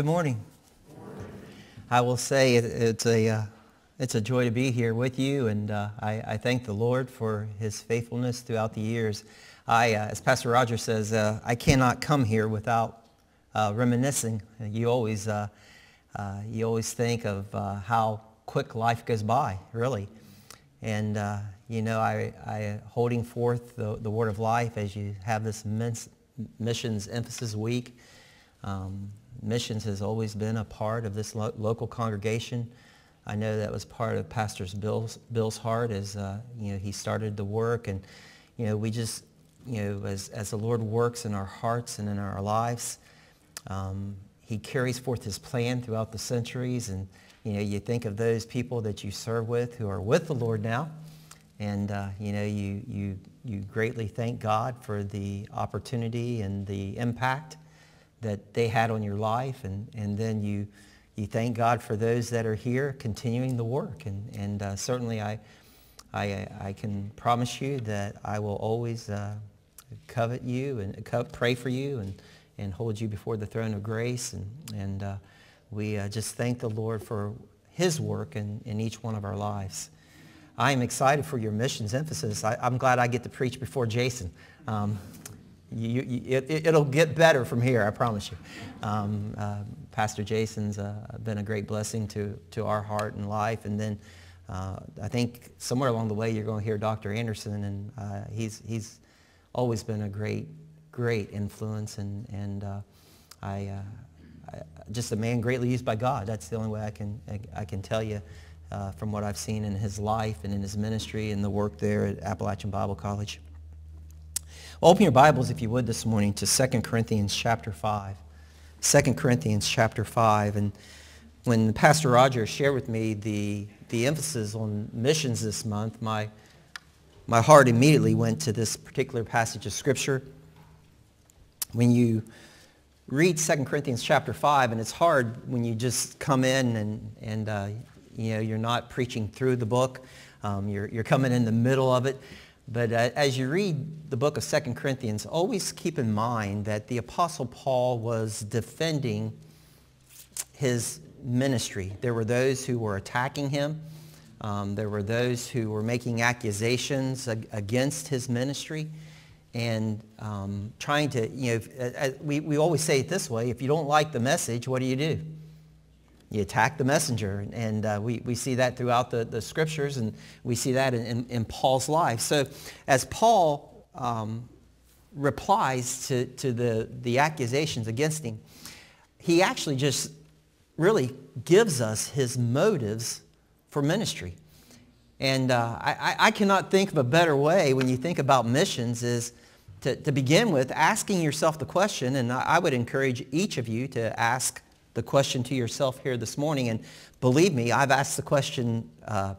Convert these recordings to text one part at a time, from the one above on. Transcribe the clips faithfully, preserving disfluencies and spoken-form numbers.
Good morning. I will say it, it's a uh, it's a joy to be here with you, and uh, I, I thank the Lord for His faithfulness throughout the years. I, uh, as Pastor Roger says, uh, I cannot come here without uh, reminiscing. You always uh, uh, you always think of uh, how quick life goes by, really, and uh, you know, I, I holding forth the, the Word of Life as you have this immense missions emphasis week. Um, Missions has always been a part of this lo local congregation. I know that was part of Pastor Bill's, Bill's heart as uh, you know, he started the work, and you know, we just, you know, as, as the Lord works in our hearts and in our lives, um, He carries forth His plan throughout the centuries, and you know, you think of those people that you serve with who are with the Lord now, and uh, you know, you you you greatly thank God for the opportunity and the impact that they had on your life, and, and then you you thank God for those that are here continuing the work, and, and uh, certainly I, I I can promise you that I will always uh, covet you and co pray for you and, and hold you before the throne of grace, and, and uh, we uh, just thank the Lord for His work in, in each one of our lives. I am excited for your missions emphasis. I, I'm glad I get to preach before Jason. Um, You, you, it, it'll get better from here, I promise you. Um, uh, Pastor Jason's uh, been a great blessing to, to our heart and life. And then uh, I think somewhere along the way you're going to hear Doctor Anderson, and uh, he's, he's always been a great, great influence, and, and uh, I, uh, I, just a man greatly used by God. That's the only way I can, I, I can tell you uh, from what I've seen in his life and in his ministry and the work there at Appalachian Bible College. Open your Bibles, if you would, this morning to Second Corinthians chapter five. Second Corinthians chapter five. And when Pastor Roger shared with me the, the emphasis on missions this month, my, my heart immediately went to this particular passage of Scripture. When you read Second Corinthians chapter five, and it's hard when you just come in and, and uh, you know, you're not preaching through the book. Um, you're, you're coming in the middle of it. But uh, as you read the book of Second Corinthians, always keep in mind that the Apostle Paul was defending his ministry. There were those who were attacking him. Um, there were those who were making accusations ag against his ministry, and um, trying to, you know, if, uh, we, we always say it this way: if you don't like the message, what do you do? You attack the messenger, and uh, we, we see that throughout the, the Scriptures, and we see that in, in, in Paul's life. So as Paul um, replies to, to the, the accusations against him, he actually just really gives us his motives for ministry. And uh, I, I cannot think of a better way, when you think about missions, is to, to begin with asking yourself the question, and I would encourage each of you to ask the question to yourself here this morning. And believe me, I've asked the question uh,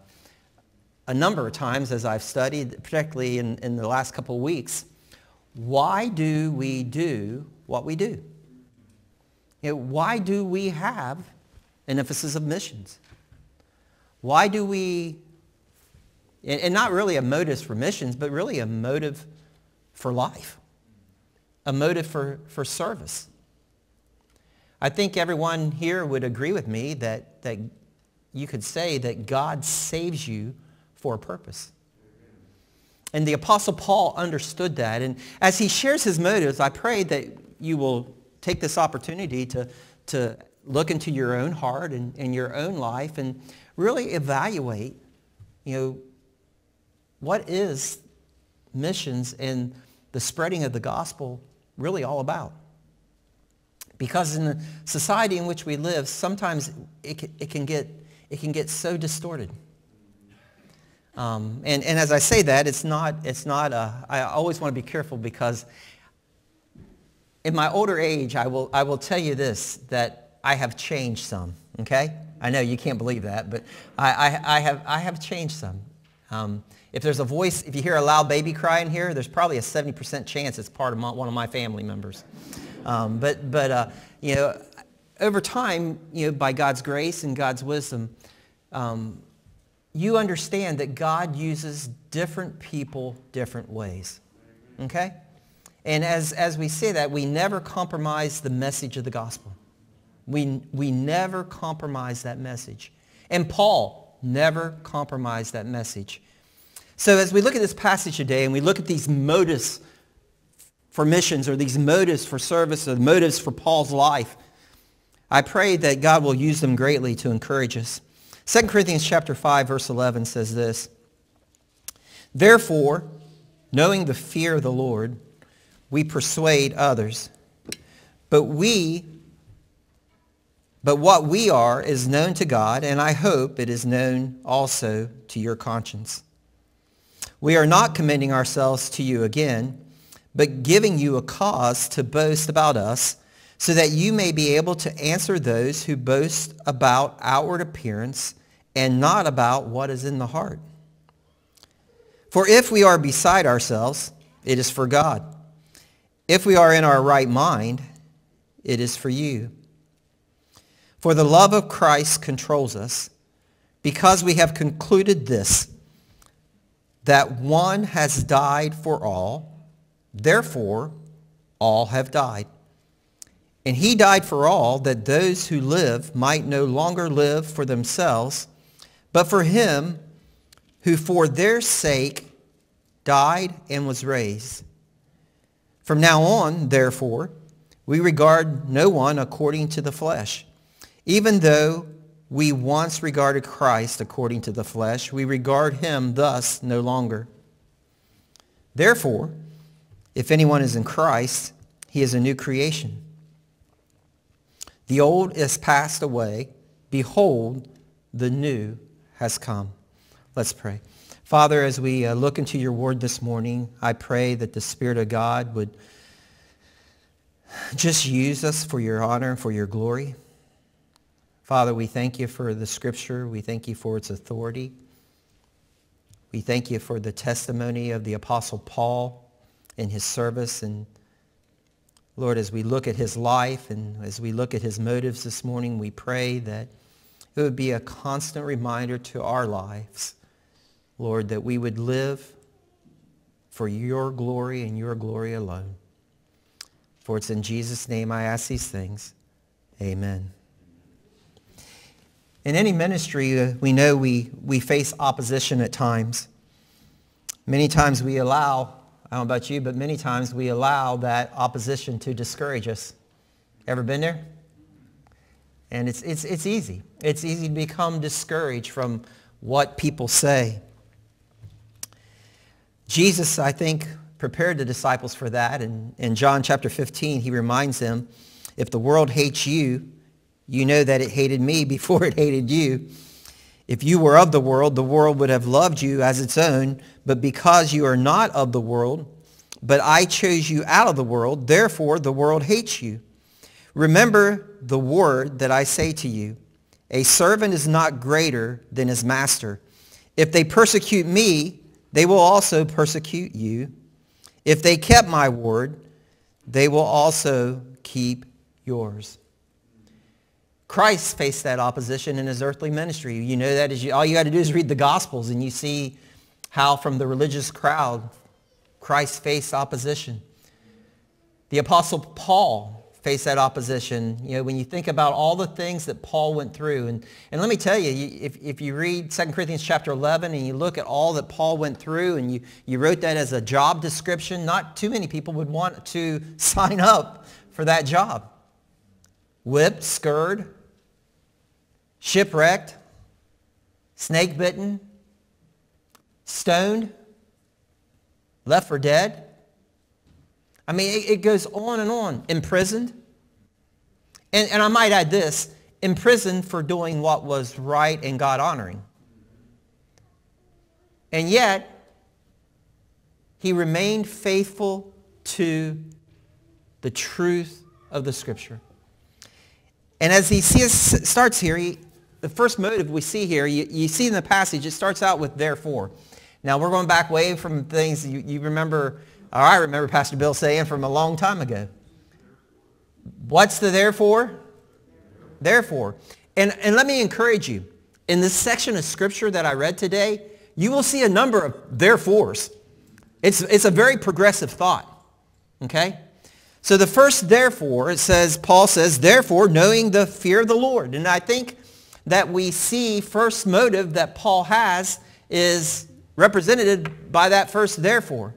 a number of times as I've studied, particularly in, in the last couple of weeks. Why do we do what we do? You know, why do we have an emphasis of missions? Why do we, and, and not really a motive for missions, but really a motive for life, a motive for, for service. I think everyone here would agree with me that, that you could say that God saves you for a purpose. And the Apostle Paul understood that. And as he shares his motives, I pray that you will take this opportunity to, to look into your own heart and, and your own life, and really evaluate, you know, what is missions and the spreading of the gospel really all about. Because in the society in which we live, sometimes it can, it can, get, it can get so distorted. Um, and, and as I say that, it's not, it's not a, I always want to be careful, because in my older age, I will, I will tell you this, that I have changed some, okay? I know you can't believe that, but I, I, I, have, I have changed some. Um, if there's a voice, if you hear a loud baby cry in here, there's probably a seventy percent chance it's part of my, one of my family members. Um, but, but uh, you know, over time, you know, by God's grace and God's wisdom, um, you understand that God uses different people different ways, okay? And as, as we say that, we never compromise the message of the gospel. We, we never compromise that message. And Paul never compromised that message. So as we look at this passage today and we look at these motives for missions, or these motives for service, or motives for Paul's life, I pray that God will use them greatly to encourage us. Second Corinthians chapter five, verse eleven says this: "Therefore, knowing the fear of the Lord, we persuade others. But we, but what we are is known to God, and I hope it is known also to your conscience. We are not commending ourselves to you again, but giving you a cause to boast about us, so that you may be able to answer those who boast about outward appearance and not about what is in the heart. For if we are beside ourselves, it is for God. If we are in our right mind, it is for you. For the love of Christ controls us, because we have concluded this, that one has died for all, therefore all have died. And he died for all, that those who live might no longer live for themselves, but for him who for their sake died and was raised. From now on, therefore, we regard no one according to the flesh. Even though we once regarded Christ according to the flesh, we regard him thus no longer. Therefore, if anyone is in Christ, he is a new creation. The old is passed away. Behold, the new has come." Let's pray. Father, as we uh, look into your word this morning, I pray that the Spirit of God would just use us for your honor and for your glory. Father, we thank you for the scripture. We thank you for its authority. We thank you for the testimony of the Apostle Paul in his service. And Lord, as we look at his life and as we look at his motives this morning, we pray that it would be a constant reminder to our lives, Lord, that we would live for your glory and your glory alone. For it's in Jesus' name I ask these things. Amen. In any ministry, uh, we know we, we face opposition at times. Many times we allow, I don't know about you, but many times we allow that opposition to discourage us. Ever been there? And it's, it's, it's easy. It's easy to become discouraged from what people say. Jesus, I think, prepared the disciples for that. And in John chapter fifteen, he reminds them, "If the world hates you, you know that it hated me before it hated you. If you were of the world, the world would have loved you as its own. But because you are not of the world, but I chose you out of the world, therefore the world hates you. Remember the word that I say to you, a servant is not greater than his master. If they persecute me, they will also persecute you. If they kept my word, they will also keep yours." Christ faced that opposition in his earthly ministry. You know that as you, all you got to do is read the Gospels, and you see how from the religious crowd, Christ faced opposition. The Apostle Paul faced that opposition. You know, when you think about all the things that Paul went through, and, and let me tell you, if, if you read Second Corinthians chapter eleven and you look at all that Paul went through, and you, you wrote that as a job description, not too many people would want to sign up for that job. Whipped, scourged, shipwrecked, snake bitten, stoned, left for dead. I mean, it, it goes on and on. Imprisoned. And, and I might add this, imprisoned for doing what was right and God-honoring. And yet, he remained faithful to the truth of the Scripture. And as he sees, starts here, he, the first motive we see here, you, you see in the passage, it starts out with "therefore." Now, we're going back way from things you, you remember, or I remember Pastor Bill saying from a long time ago. What's the "therefore"? Therefore. And, and let me encourage you, in this section of Scripture that I read today, you will see a number of "therefores." It's, it's a very progressive thought, okay? So the first therefore, it says, Paul says, therefore, knowing the fear of the Lord. And I think that we see first motive that Paul has is represented by that first therefore.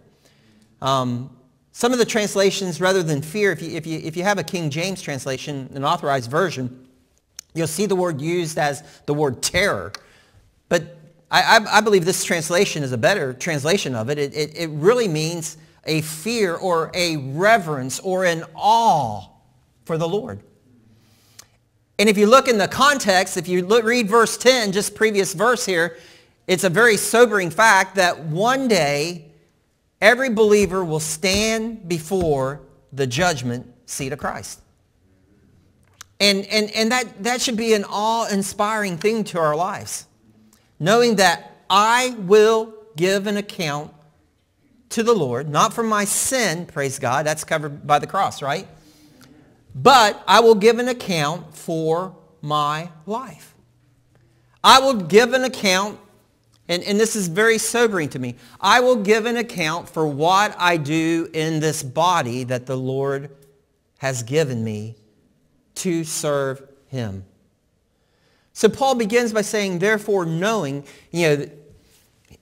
Um, some of the translations, rather than fear, if you, if, you, if you have a King James translation, an authorized version, you'll see the word used as the word terror. But I, I, I believe this translation is a better translation of it. It, it. it really means a fear or a reverence or an awe for the Lord. And if you look in the context, if you look, read verse ten, just previous verse here, it's a very sobering fact that one day every believer will stand before the judgment seat of Christ. And, and, and that, that should be an awe-inspiring thing to our lives, knowing that I will give an account to the Lord, not for my sin, praise God, that's covered by the cross, right? But I will give an account for my life. I will give an account, and, and this is very sobering to me, I will give an account for what I do in this body that the Lord has given me to serve him. So Paul begins by saying, therefore knowing, you know,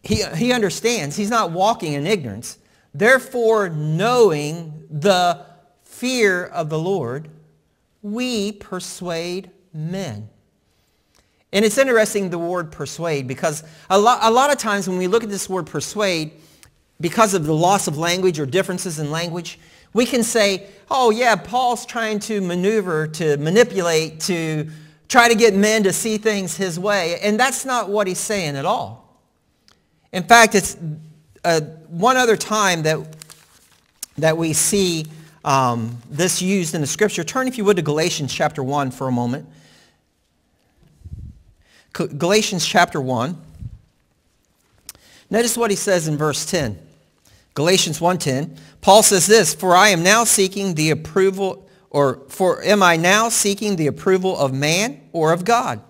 he, he understands, he's not walking in ignorance. Therefore knowing the fear of the Lord, we persuade men. And it's interesting, the word persuade, because a lot, a lot of times when we look at this word persuade, because of the loss of language or differences in language, we can say, oh yeah, Paul's trying to maneuver, to manipulate, to try to get men to see things his way. And that's not what he's saying at all. In fact, it's uh, one other time that, that we see Um, this used in the scripture. Turn, if you would, to Galatians chapter one for a moment. Galatians chapter one. Notice what he says in verse ten. Galatians one ten. Paul says this, For I am now seeking the approval, or for am I now seeking the approval of man or of God?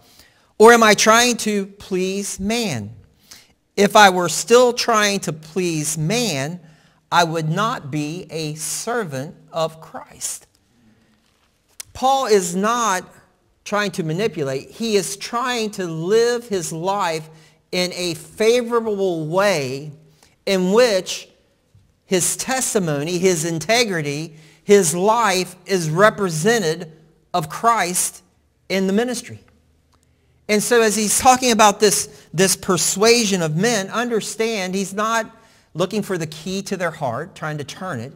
Or am I trying to please man? If I were still trying to please man, I would not be a servant of Christ. Paul is not trying to manipulate. He is trying to live his life in a favorable way in which his testimony, his integrity, his life is represented of Christ in the ministry. And so as he's talking about this, this persuasion of men, understand he's not looking for the key to their heart, trying to turn it.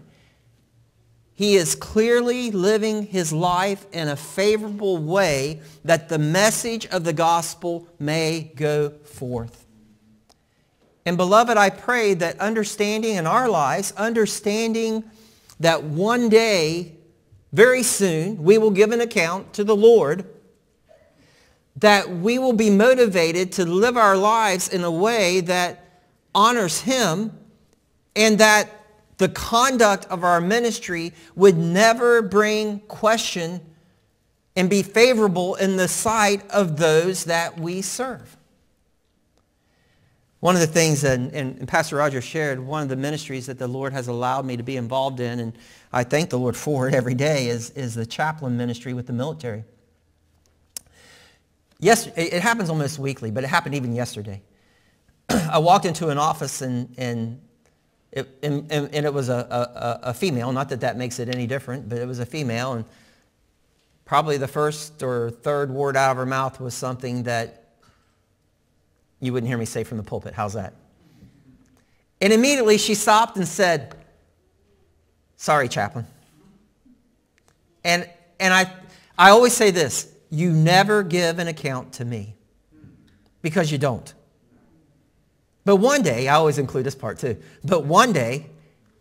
He is clearly living his life in a favorable way that the message of the gospel may go forth. And beloved, I pray that understanding in our lives, understanding that one day, very soon, we will give an account to the Lord, that we will be motivated to live our lives in a way that honors him, and that the conduct of our ministry would never bring question and be favorable in the sight of those that we serve. One of the things, that, and Pastor Roger shared, one of the ministries that the Lord has allowed me to be involved in, and I thank the Lord for it every day, is, is the chaplain ministry with the military. Yes, it happens almost weekly, but it happened even yesterday. I walked into an office and, and, it, and, and it was a, a, a female, not that that makes it any different, but it was a female, and probably the first or third word out of her mouth was something that you wouldn't hear me say from the pulpit. How's that? And immediately she stopped and said, sorry, chaplain. And, and I, I always say this, you never give an account to me, because you don't. But one day, I always include this part too, but one day,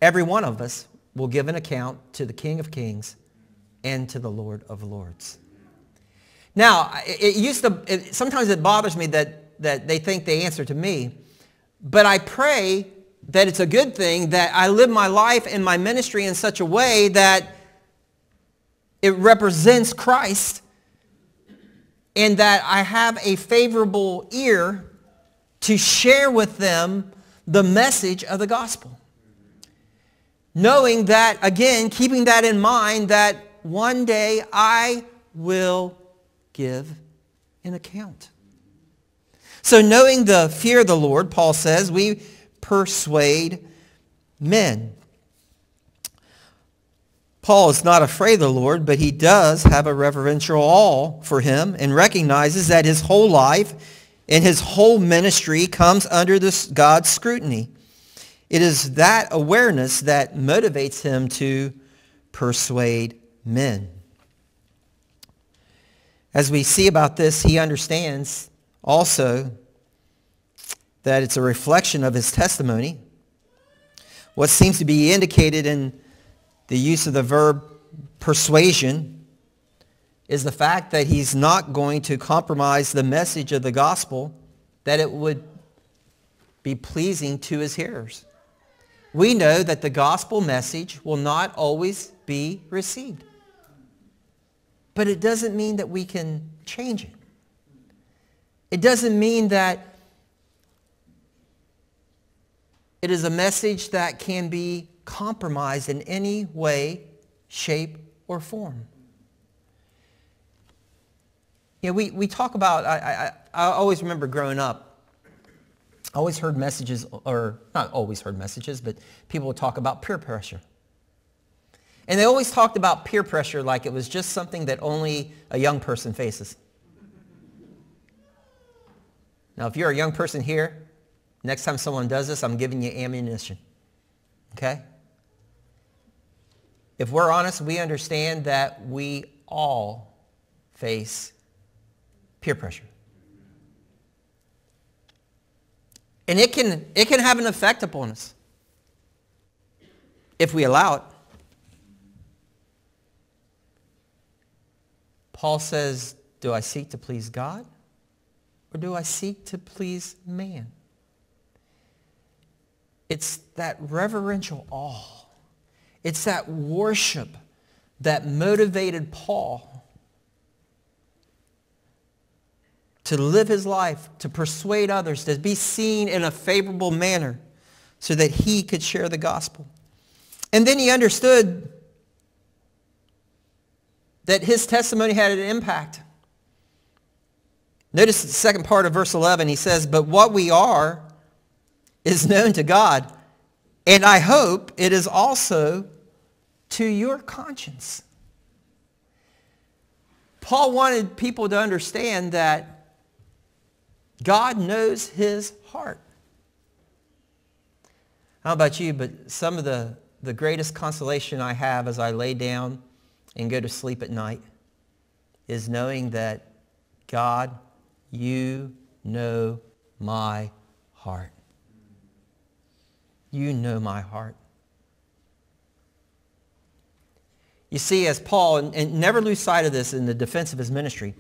every one of us will give an account to the King of Kings and to the Lord of Lords. Now, it used to, it, sometimes it bothers me that, that they think they answer to me, but I pray that it's a good thing that I live my life and my ministry in such a way that it represents Christ and that I have a favorable ear to share with them the message of the gospel. knowing that, again, keeping that in mind, that one day I will give an account. So knowing the fear of the Lord, Paul says, we persuade men. Paul is not afraid of the Lord, but he does have a reverential awe for him and recognizes that his whole life and his whole ministry comes under this God's scrutiny. It is that awareness that motivates him to persuade men. As we see about this, he understands also that it's a reflection of his testimony. What seems to be indicated in the use of the verb persuasion is the fact that he's not going to compromise the message of the gospel, that it would be pleasing to his hearers. We know that the gospel message will not always be received. But it doesn't mean that we can change it. It doesn't mean that it is a message that can be compromised in any way, shape, or form. You know, we, we talk about, I, I, I always remember growing up, I always heard messages, or not always heard messages, but people would talk about peer pressure. And they always talked about peer pressure like it was just something that only a young person faces. Now, if you're a young person here, next time someone does this, I'm giving you ammunition. Okay? If we're honest, we understand that we all face peer pressure. And it can, it can have an effect upon us if we allow it. Paul says, do I seek to please God or do I seek to please man? It's that reverential awe. It's that worship that motivated Paul to live his life, to persuade others, to be seen in a favorable manner so that he could share the gospel. And then he understood that his testimony had an impact. Notice the second part of verse eleven. He says, but what we are is known to God, and I hope it is also to your conscience. Paul wanted people to understand that God knows his heart. How about you? But some of the, the greatest consolation I have as I lay down and go to sleep at night is knowing that, God, you know my heart. You know my heart. You see, as Paul, and, and never lose sight of this in the defense of his ministry,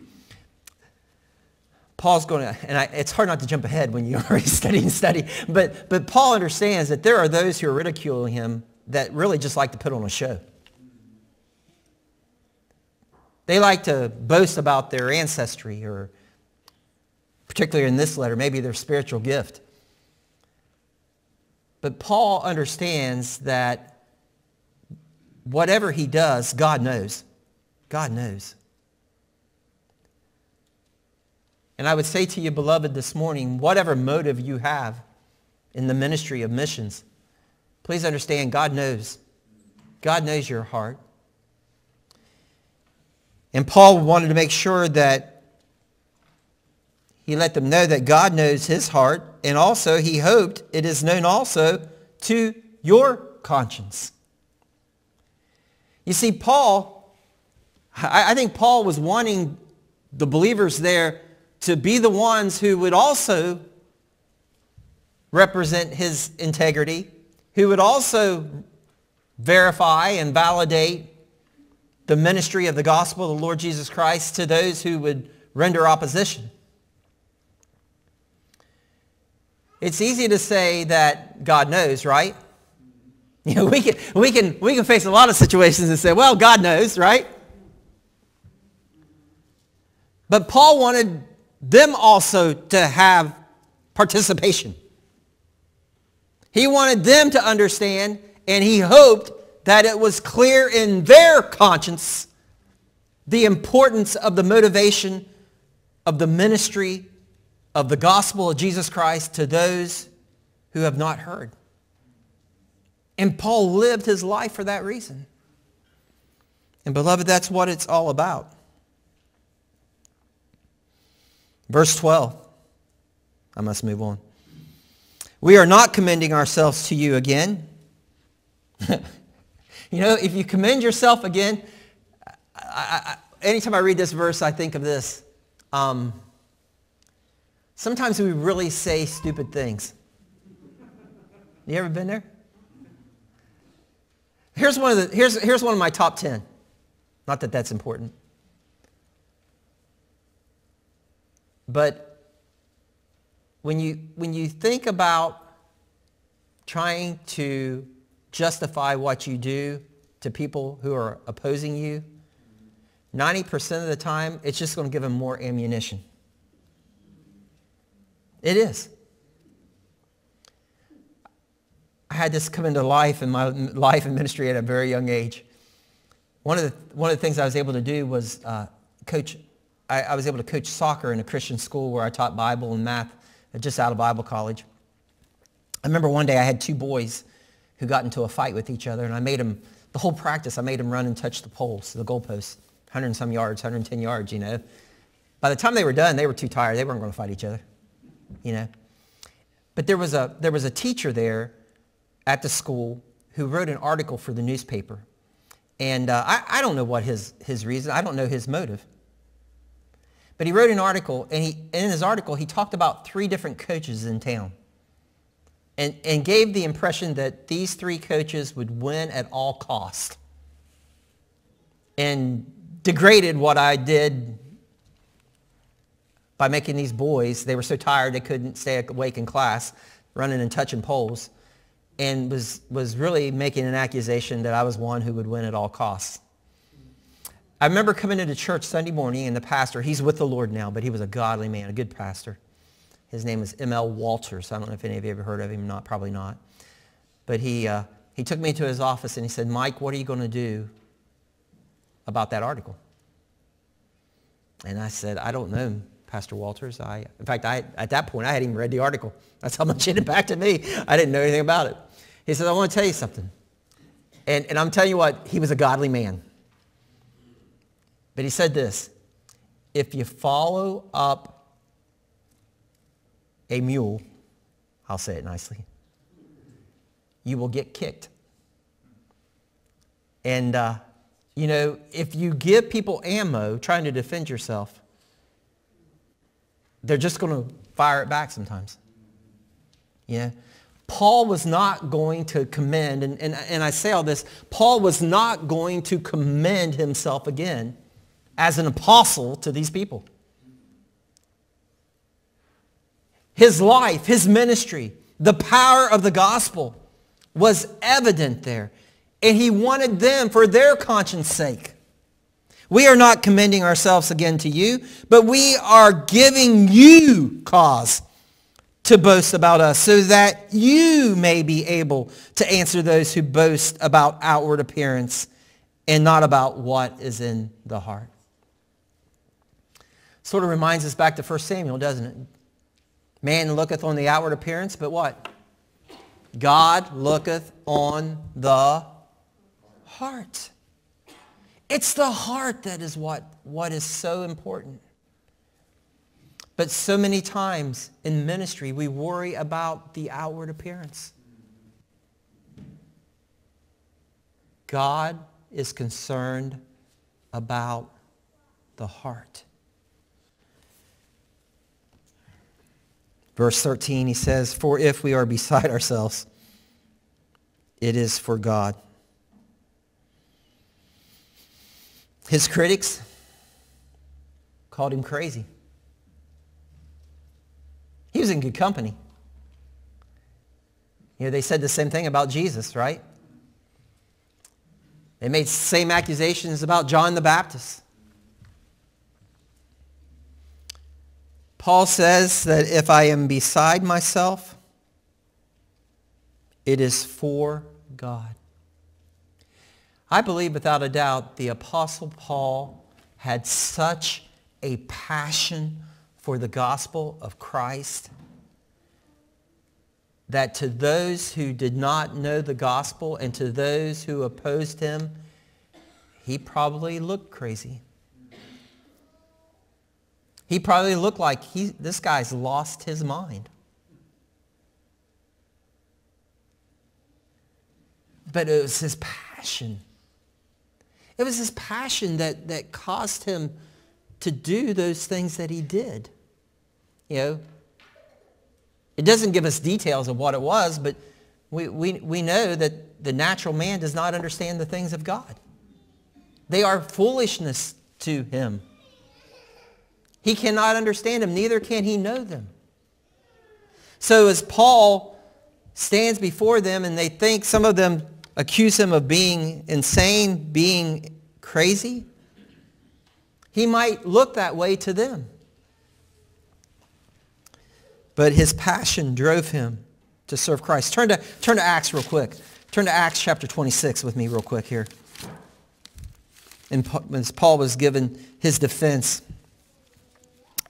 Paul's going to, and I, it's hard not to jump ahead when you already study and study, but, but Paul understands that there are those who are ridiculing him that really just like to put on a show. They like to boast about their ancestry, or particularly in this letter, maybe their spiritual gift. But Paul understands that whatever he does, God knows. God knows. And I would say to you, beloved, this morning, whatever motive you have in the ministry of missions, please understand God knows. God knows your heart. And Paul wanted to make sure that he let them know that God knows his heart, and also he hoped it is known also to your conscience. You see, Paul, I think Paul was wanting the believers there to be the ones who would also represent his integrity, who would also verify and validate the ministry of the gospel of the Lord Jesus Christ to those who would render opposition. It's easy to say that God knows, right? You know, we can, we can, we can face a lot of situations and say, well, God knows, right? But Paul wanted them also to have participation. He wanted them to understand and he hoped that it was clear in their conscience the importance of the motivation of the ministry of the gospel of Jesus Christ to those who have not heard. And Paul lived his life for that reason. And beloved, that's what it's all about. Verse twelve. I must move on. We are not commending ourselves to you again. You know, if you commend yourself again, I, I, anytime I read this verse, I think of this. Um, sometimes we really say stupid things. You ever been there? Here's one of the here's here's one of my top ten. Not that that's important, but when you when you think about trying to justify what you do to people who are opposing you, ninety percent of the time, it's just going to give them more ammunition. It is. I had this come into life in my life and ministry at a very young age. One of the, one of the things I was able to do was uh, coach. I, I was able to coach soccer in a Christian school where I taught Bible and math just out of Bible college. I remember one day I had two boys who got into a fight with each other, and I made them, the whole practice, I made them run and touch the poles, the goalposts, one hundred and some yards, one hundred ten yards, you know. By the time they were done, they were too tired. They weren't going to fight each other, you know. But there was a, there was a teacher there at the school who wrote an article for the newspaper. And uh, I, I don't know what his, his reason, I don't know his motive. But he wrote an article, and, he, and in his article, he talked about three different coaches in town. And, and gave the impression that these three coaches would win at all cost, and degraded what I did by making these boys, they were so tired they couldn't stay awake in class, running and touching poles, and was, was really making an accusation that I was one who would win at all costs. I remember coming into church Sunday morning, and the pastor, he's with the Lord now, but he was a godly man, a good pastor. His name is M L Walters. I don't know if any of you ever heard of him. Not, probably not. But he, uh, he took me to his office and he said, Mike, what are you going to do about that article? And I said, I don't know, Pastor Walters. I, in fact, I, at that point, I hadn't even read the article. That's how much it impacted me. I didn't know anything about it. He said, I want to tell you something. And, and I'm telling you what, he was a godly man. But he said this, if you follow up a mule, I'll say it nicely, you will get kicked. And, uh, you know, if you give people ammo trying to defend yourself, they're just going to fire it back sometimes. Yeah. Paul was not going to commend, and, and, and I say all this, Paul was not going to commend himself again as an apostle to these people. His life, his ministry, the power of the gospel was evident there. And he wanted them for their conscience sake. We are not commending ourselves again to you, but we are giving you cause to boast about us so that you may be able to answer those who boast about outward appearance and not about what is in the heart. Sort of reminds us back to First Samuel, doesn't it? Man looketh on the outward appearance, but what? God looketh on the heart. It's the heart that is what, what is so important. But so many times in ministry, we worry about the outward appearance. God is concerned about the heart. Verse thirteen, he says, for if we are beside ourselves, it is for God. His critics called him crazy. He was in good company. You know, they said the same thing about Jesus, right? They made the same accusations about John the Baptist. Paul says that if I am beside myself, it is for God. I believe without a doubt the Apostle Paul had such a passion for the gospel of Christ that to those who did not know the gospel and to those who opposed him, he probably looked crazy. He probably looked like he, this guy's lost his mind. But it was his passion. It was his passion that, that caused him to do those things that he did. You know, it doesn't give us details of what it was, but we, we, we know that the natural man does not understand the things of God. They are foolishness to him. He cannot understand them, neither can he know them. So as Paul stands before them and they think, some of them accuse him of being insane, being crazy, he might look that way to them. But his passion drove him to serve Christ. Turn to, turn to Acts real quick. Turn to Acts chapter twenty-six with me real quick here. And as Paul was given his defense,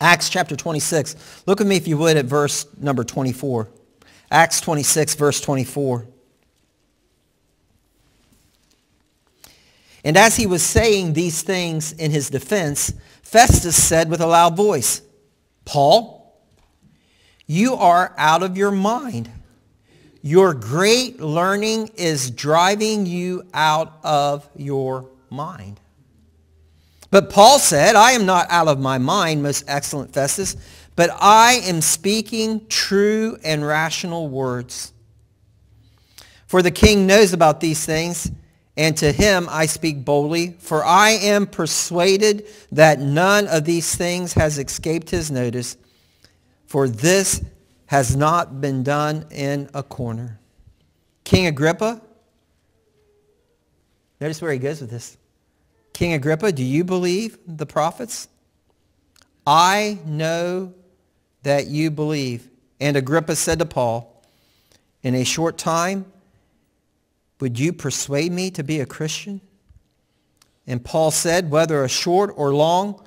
Acts chapter twenty-six. Look with me, if you would, at verse number twenty-four. Acts twenty-six, verse twenty-four. And as he was saying these things in his defense, Festus said with a loud voice, Paul, you are out of your mind. Your great learning is driving you out of your mind. But Paul said, I am not out of my mind, most excellent Festus, but I am speaking true and rational words. For the king knows about these things, and to him I speak boldly, for I am persuaded that none of these things has escaped his notice, for this has not been done in a corner. King Agrippa, notice where he goes with this. King Agrippa, do you believe the prophets? I know that you believe. And Agrippa said to Paul, in a short time, would you persuade me to be a Christian? And Paul said, whether a short or long,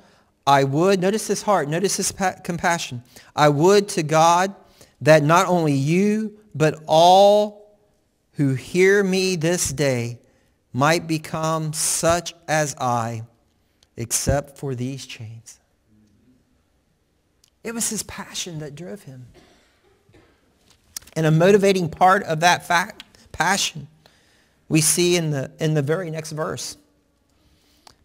I would, notice his heart, notice his compassion, I would to God that not only you, but all who hear me this day might become such as I, except for these chains. It was his passion that drove him. And a motivating part of that fact, passion, we see in the, in the very next verse.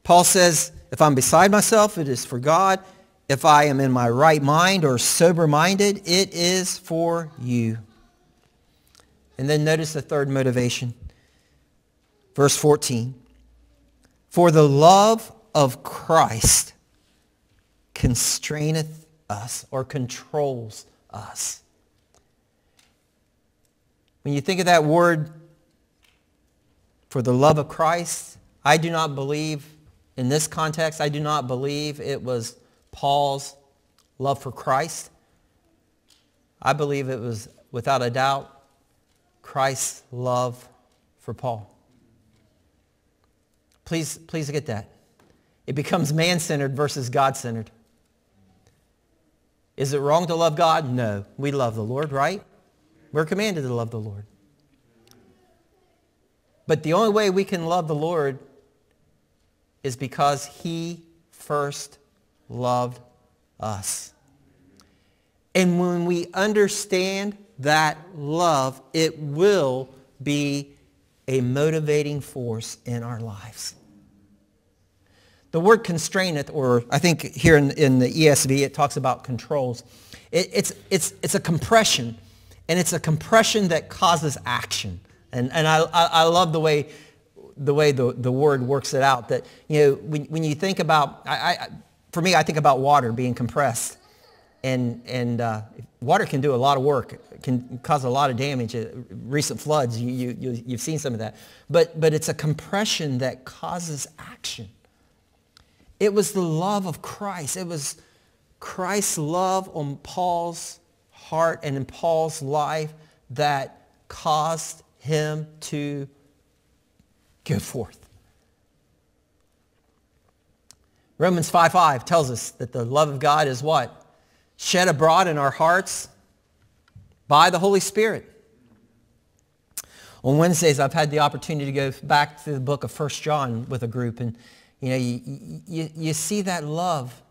Paul says, if I'm beside myself, it is for God. If I am in my right mind or sober-minded, it is for you. And then notice the third motivation. Verse fourteen, for the love of Christ constraineth us or controls us. When you think of that word, for the love of Christ, I do not believe in this context, I do not believe it was Paul's love for Christ. I believe it was, without a doubt, Christ's love for Paul. Please, please get that. It becomes man-centered versus God-centered. Is it wrong to love God? No. We love the Lord, right? We're commanded to love the Lord. But the only way we can love the Lord is because he first loved us. And when we understand that love, it will be a motivating force in our lives. The word constraineth, or I think here in, in the E S V, it talks about controls. It, it's, it's, it's a compression, and it's a compression that causes action. And, and I, I, I love the way, the, way the, the word works it out, that you know, when, when you think about, I, I, for me, I think about water being compressed. And, and uh, water can do a lot of work. It can cause a lot of damage. Recent floods, you, you, you, you've seen some of that. But, but it's a compression that causes action. It was the love of Christ. It was Christ's love on Paul's heart and in Paul's life that caused him to go forth. Romans five five tells us that the love of God is what? Shed abroad in our hearts by the Holy Spirit. On Wednesdays, I've had the opportunity to go back through the book of First John with a group, and you know, you, you, you see that love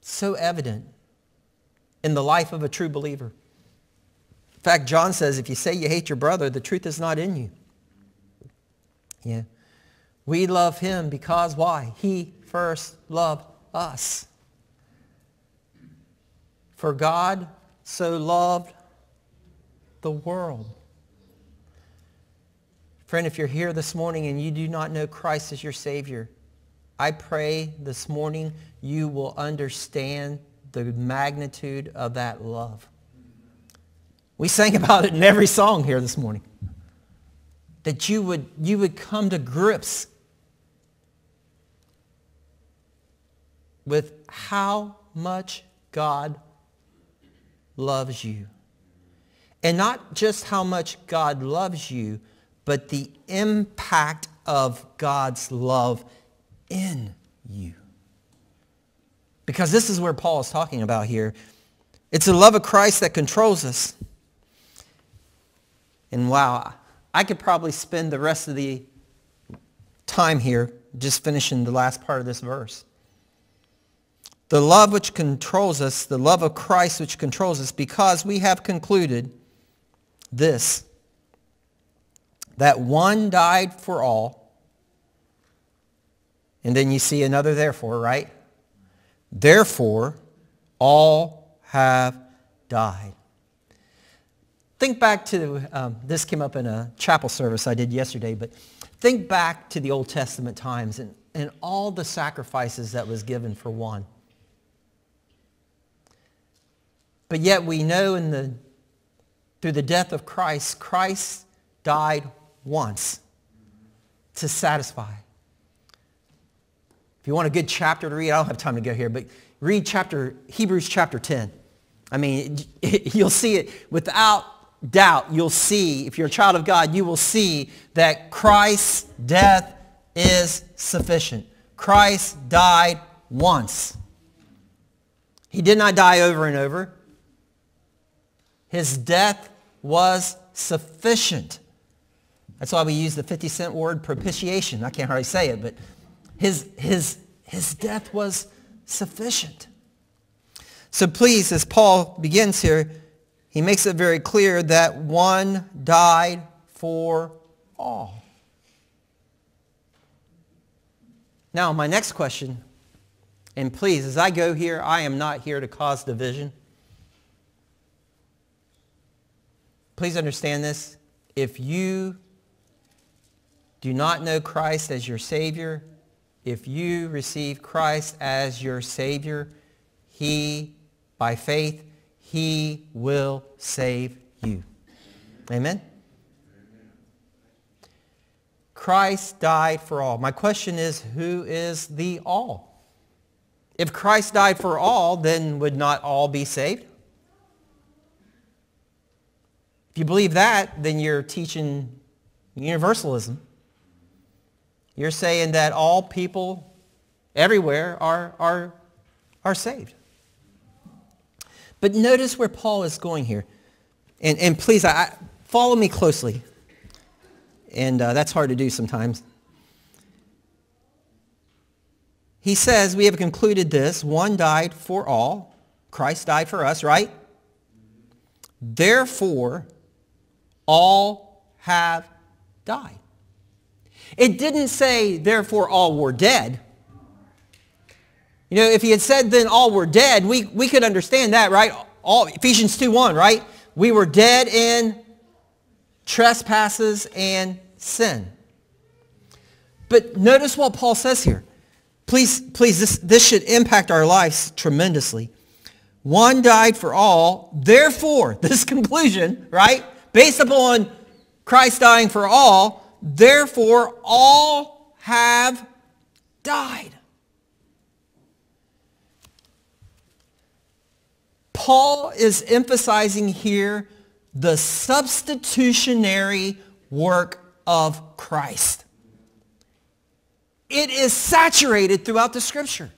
so evident in the life of a true believer. In fact, John says, if you say you hate your brother, the truth is not in you. Yeah. We love him because why? He first loved us. For God so loved the world. Friend, if you're here this morning and you do not know Christ as your Savior, I pray this morning you will understand the magnitude of that love. We sang about it in every song here this morning. That you would, you would come to grips with how much God loves you. And not just how much God loves you, but the impact of God's love in you. Because this is where Paul is talking about here. It's the love of Christ that controls us. And wow, I could probably spend the rest of the time here just finishing the last part of this verse. The love which controls us, the love of Christ which controls us, because we have concluded this, that one died for all, and then you see another therefore, right? Therefore, all have died. Think back to, um, this came up in a chapel service I did yesterday, but think back to the Old Testament times and, and all the sacrifices that was given for one. But yet we know in the, through the death of Christ, Christ died once to satisfy. If you want a good chapter to read, I don't have time to go here, but read chapter, Hebrews chapter ten. I mean, it, it, you'll see it without doubt, you'll see, if you're a child of God, you will see that Christ's death is sufficient. Christ died once. He did not die over and over. His death was sufficient. That's why we use the fifty cent word propitiation. I can't hardly say it, but his, his, his death was sufficient. So please, as Paul begins here, he makes it very clear that one died for all. Now, my next question, and please, as I go here, I am not here to cause division. Please understand this. If you do not know Christ as your Savior, if you receive Christ as your Savior, he, by faith, he will save you. Amen? Christ died for all. My question is, who is the all? If Christ died for all, then would not all be saved? If you believe that, then you're teaching universalism. You're saying that all people everywhere are, are, are saved. But notice where Paul is going here. And, and please, I, I, follow me closely. And uh, that's hard to do sometimes. He says, we have concluded this. One died for all. Christ died for us, right? Therefore, all have died. It didn't say, therefore, all were dead. You know, if he had said, then all were dead, we, we could understand that, right? All, Ephesians two one, right? We were dead in trespasses and sin. But notice what Paul says here. Please, please, this, this should impact our lives tremendously. One died for all, therefore, this conclusion, right? Based upon Christ dying for all, therefore all have died. Paul is emphasizing here the substitutionary work of Christ. It is saturated throughout the Scripture.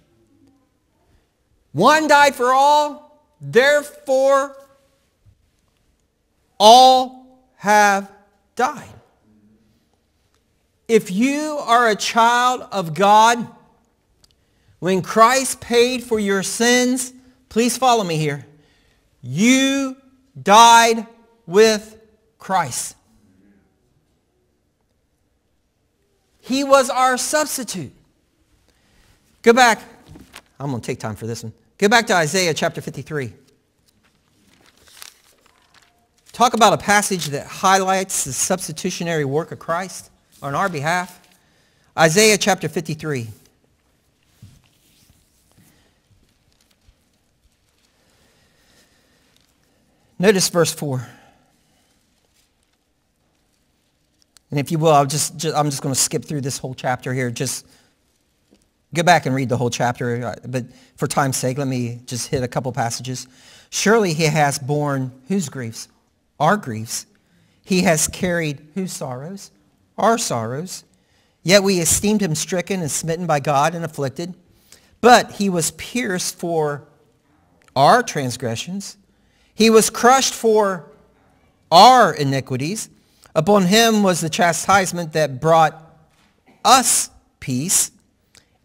One died for all, therefore all have died. If you are a child of God, when Christ paid for your sins, please follow me here, you died with Christ. He was our substitute. Go back. I'm going to take time for this one. Go back to Isaiah chapter fifty-three. Talk about a passage that highlights the substitutionary work of Christ on our behalf. Isaiah chapter fifty-three. Notice verse four. And if you will, I'll just, just, I'm just going to skip through this whole chapter here. Just go back and read the whole chapter. But for time's sake, let me just hit a couple passages. Surely he has borne whose griefs? Our griefs. He has carried whose sorrows? Our sorrows. Yet we esteemed him stricken and smitten by God and afflicted. But he was pierced for our transgressions. He was crushed for our iniquities. Upon him was the chastisement that brought us peace,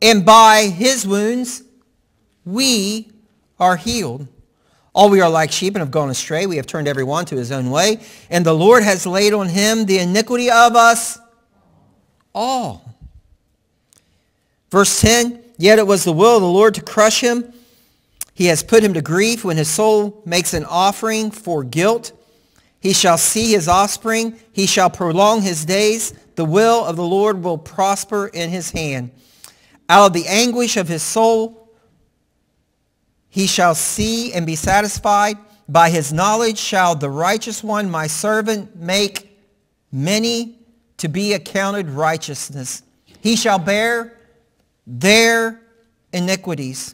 and by his wounds we are healed. All we are like sheep and have gone astray. We have turned every one to his own way, and the Lord has laid on him the iniquity of us all. Verse ten, yet it was the will of the Lord to crush him. He has put him to grief. When his soul makes an offering for guilt, he shall see his offspring. He shall prolong his days. The will of the Lord will prosper in his hand. Out of the anguish of his soul, he shall see and be satisfied. By his knowledge shall the righteous one, my servant, make many to be accounted righteousness. He shall bear their iniquities.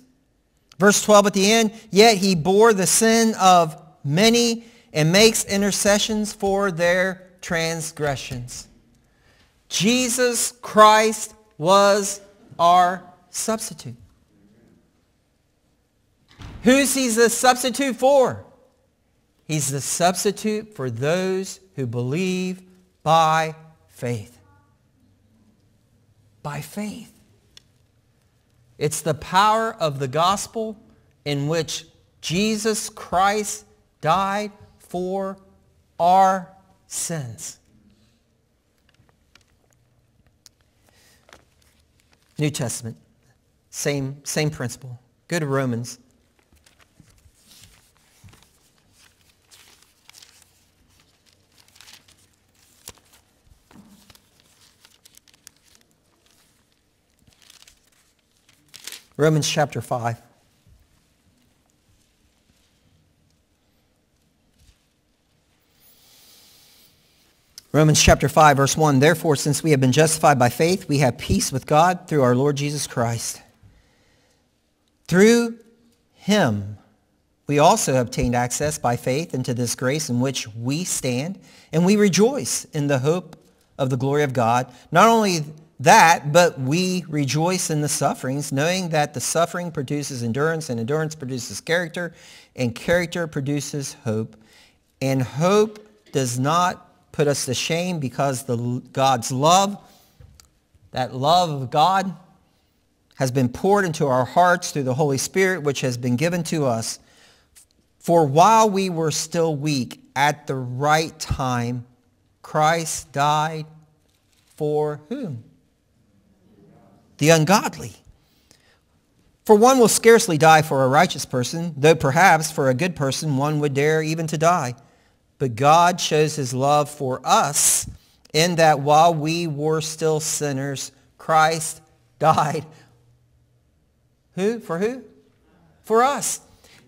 Verse twelve at the end, yet he bore the sin of many and makes intercessions for their transgressions. Jesus Christ was our substitute. Who's he the substitute for? He's the substitute for those who believe by faith. By faith. It's the power of the gospel in which Jesus Christ died for our sins. New Testament, same, same principle. Go to Romans. Romans chapter five. Romans chapter five, verse one. Therefore, since we have been justified by faith, we have peace with God through our Lord Jesus Christ. Through him, we also obtained access by faith into this grace in which we stand, and we rejoice in the hope of the glory of God. Not only that, but we rejoice in the sufferings, knowing that the suffering produces endurance, and endurance produces character, and character produces hope. And hope does not put us to shame, because the God's love, that love of God, has been poured into our hearts through the Holy Spirit, which has been given to us. For while we were still weak, at the right time, Christ died for whom? The ungodly. For one will scarcely die for a righteous person, though perhaps for a good person one would dare even to die. But God shows his love for us in that while we were still sinners, Christ died. Who? For who? For us.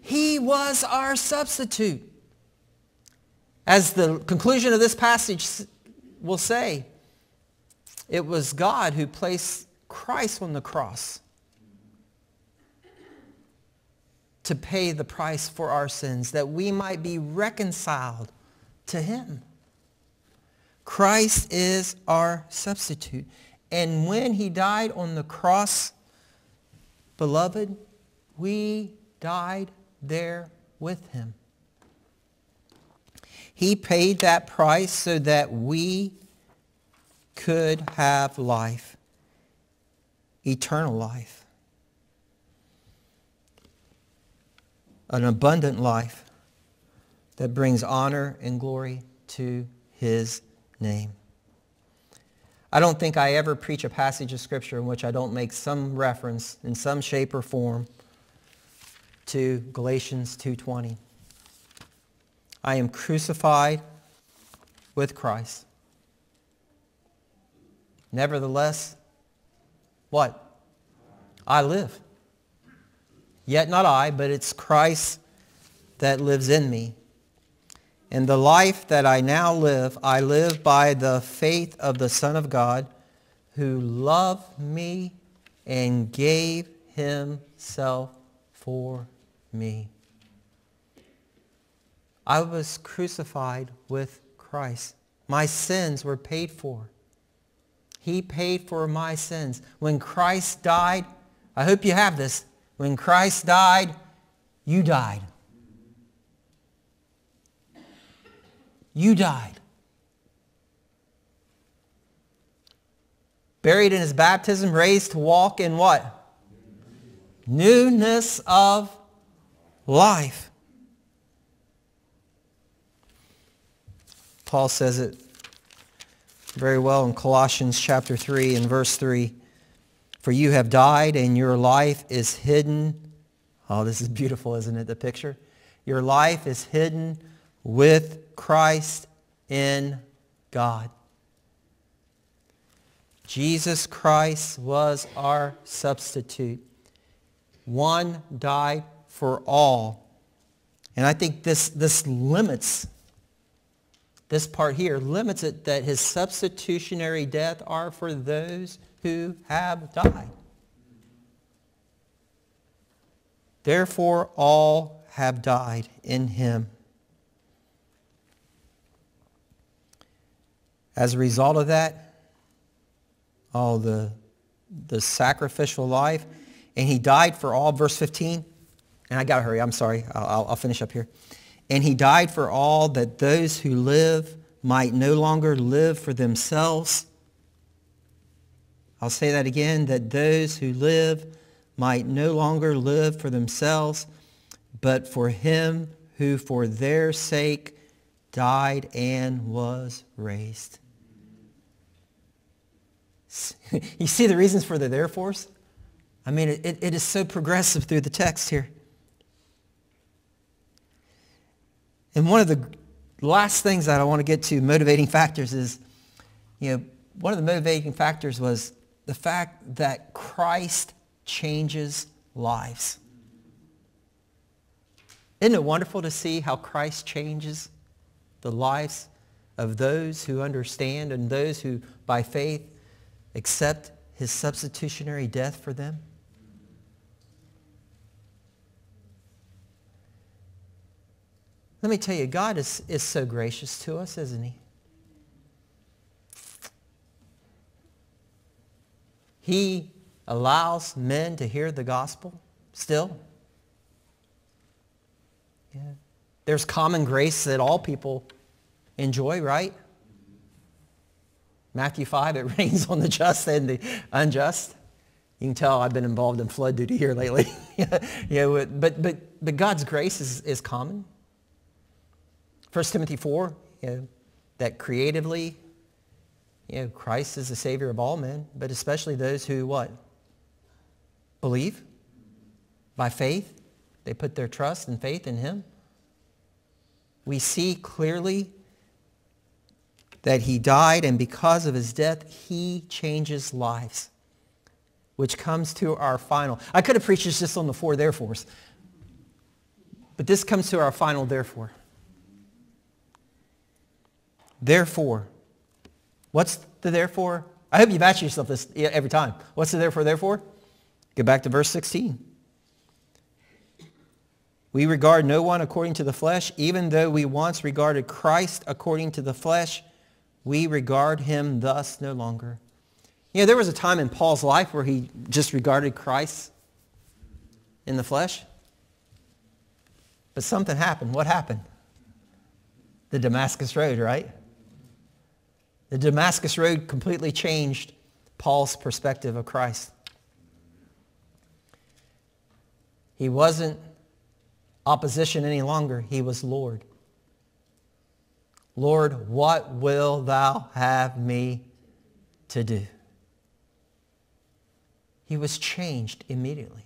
He was our substitute. As the conclusion of this passage will say, it was God who placed Christ on the cross to pay the price for our sins, that we might be reconciled to him. Christ is our substitute. And when he died on the cross, beloved, we died there with him. He paid that price so that we could have life, eternal life, an abundant life that brings honor and glory to his name. I don't think I ever preach a passage of Scripture in which I don't make some reference in some shape or form to Galatians two twenty. I am crucified with Christ. Nevertheless, what? I live. Yet not I, but it's Christ that lives in me. And the life that I now live, I live by the faith of the Son of God, who loved me and gave himself for me. I was crucified with Christ. My sins were paid for. He paid for my sins. When Christ died, I hope you have this. When Christ died, you died. You died. Buried in his baptism, raised to walk in what? Newness of life. Paul says it very well in Colossians chapter three and verse three. For you have died and your life is hidden. Oh, this is beautiful, isn't it, the picture? Your life is hidden with Christ in God. Jesus Christ was our substitute. One died for all. And I think this, this limits, this part here limits it, that his substitutionary death are for those who have died. Therefore, all have died in him. As a result of that, all the, the sacrificial life, and he died for all, verse fifteen, and I gotta hurry, I'm sorry, I'll, I'll finish up here. And he died for all, that those who live might no longer live for themselves. I'll say that again, that those who live might no longer live for themselves, but for him who for their sake died and was raised. You see the reasons for the therefores? I mean, it, it is so progressive through the text here. And one of the last things that I want to get to, motivating factors, is, you know, one of the motivating factors was the fact that Christ changes lives. Isn't it wonderful to see how Christ changes the lives of those who understand and those who, by faith, accept his substitutionary death for them? Let me tell you, God is, is so gracious to us, isn't he? He allows men to hear the gospel still. Yeah. There's common grace that all people enjoy, right? Matthew five, it rains on the just and the unjust. You can tell I've been involved in flood duty here lately. Yeah, but, but, but God's grace is, is common. First Timothy four, you know, that creatively, you know, Christ is the Savior of all men, but especially those who what? Believe by faith. They put their trust and faith in him. We see clearly that he died, and because of his death, he changes lives, which comes to our final. I could have preached this on the four therefores, but this comes to our final therefore. Therefore, what's the therefore? I hope you've asked yourself this every time. What's the therefore, therefore? Go back to verse sixteen. We regard no one according to the flesh, even though we once regarded Christ according to the flesh. we regard him thus no longer. You know, there was a time in Paul's life where he just regarded Christ in the flesh. But something happened. What happened? The Damascus Road, right? The Damascus Road completely changed Paul's perspective of Christ. He wasn't opposition any longer. He was Lord. Lord, what will thou have me to do? He was changed immediately.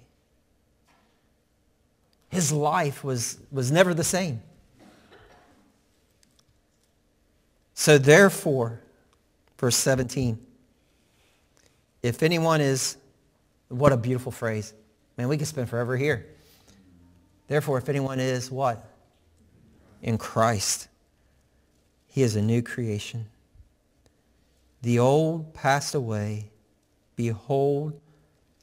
His life was, was never the same. So therefore, verse seventeen, if anyone is, what a beautiful phrase. Man, we could spend forever here. Therefore, if anyone is what? In Christ, he is a new creation. The old passed away. Behold,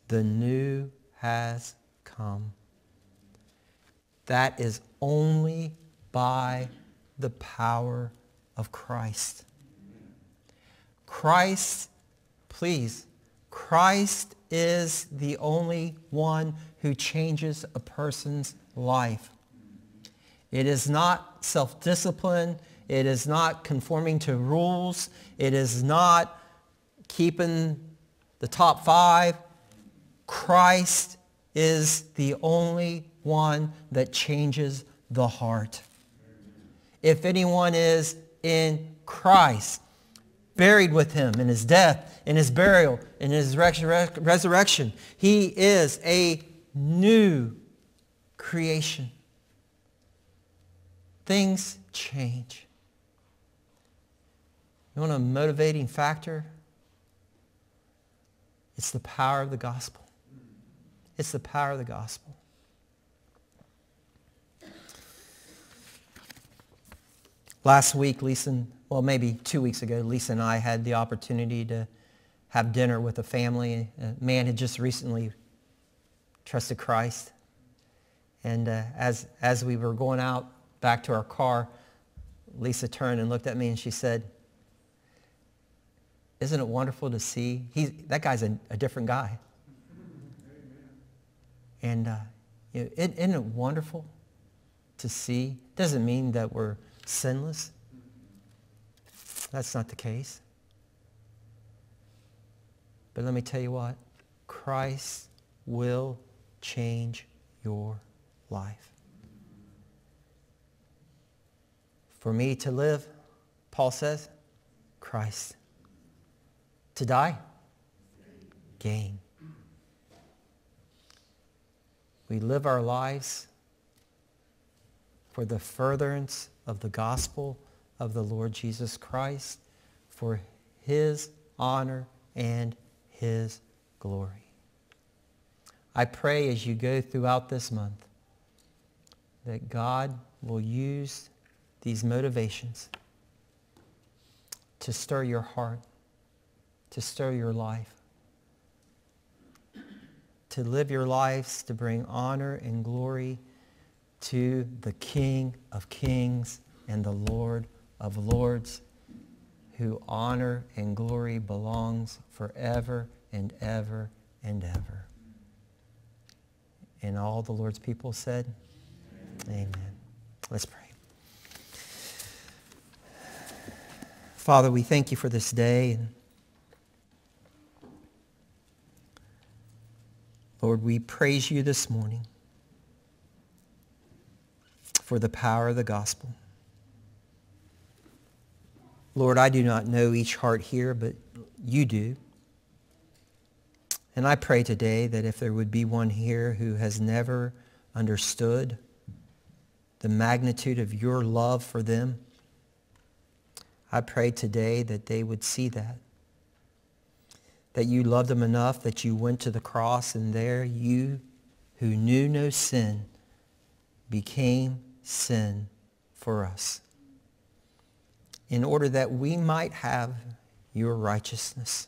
the new has come. That is only by the power of Christ. Christ, please, Christ is the only one who changes a person's life. It is not self-discipline. It is not conforming to rules. It is not keeping the top five. Christ is the only one that changes the heart. If anyone is in Christ, buried with him in his death, in his burial, in his resurrection, he is a new creation. Things change. You want a motivating factor? It's the power of the gospel. It's the power of the gospel. Last week, Lisa, and, well, maybe two weeks ago, Lisa and I had the opportunity to have dinner with a family. A man had just recently trusted Christ. And uh, as, as we were going out back to our car, Lisa turned and looked at me and she said, isn't it wonderful to see? He's, that guy's a, a different guy. And uh, you know, it, isn't it wonderful to see? Doesn't mean that we're sinless. That's not the case. But let me tell you what, Christ will change your life. For me to live, Paul says, Christ. To die, gain. We live our lives for the furtherance of the gospel of the Lord Jesus Christ, for his honor and his glory. I pray as you go throughout this month that God will use these motivations to stir your heart, to stir your life, to live your lives to bring honor and glory to the King of Kings and the Lord of Lords, who honor and glory belongs forever and ever and ever. And all the Lord's people said, amen. Amen. Let's pray. Father, we thank you for this day. And Lord, we praise you this morning for the power of the gospel. Lord, I do not know each heart here, but you do. And I pray today that if there would be one here who has never understood the magnitude of your love for them, I pray today that they would see that. That you loved them enough that you went to the cross, and there you, who knew no sin, became sin for us, in order that we might have your righteousness.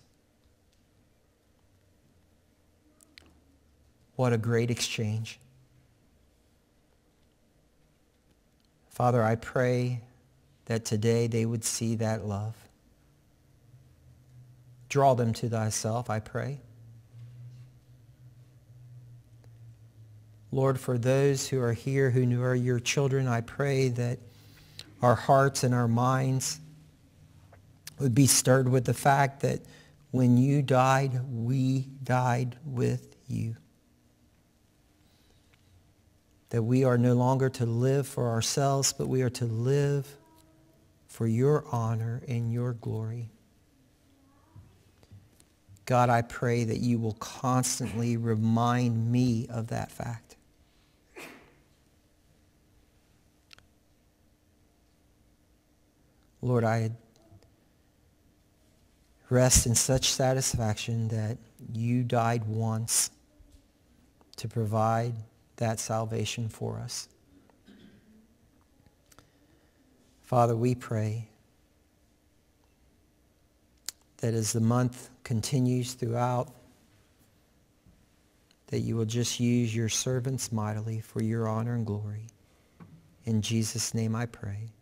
What a great exchange. Father, I pray that today they would see that love. Draw them to thyself, I pray. Lord, for those who are here who are your children, I pray that our hearts and our minds would be stirred with the fact that when you died, we died with you. That we are no longer to live for ourselves, but we are to live for your honor and your glory. God, I pray that you will constantly remind me of that fact. Lord, I rest in such satisfaction that you died once to provide that salvation for us. Father, we pray that as the month continues throughout, that you will just use your servants mightily for your honor and glory. In Jesus' name I pray.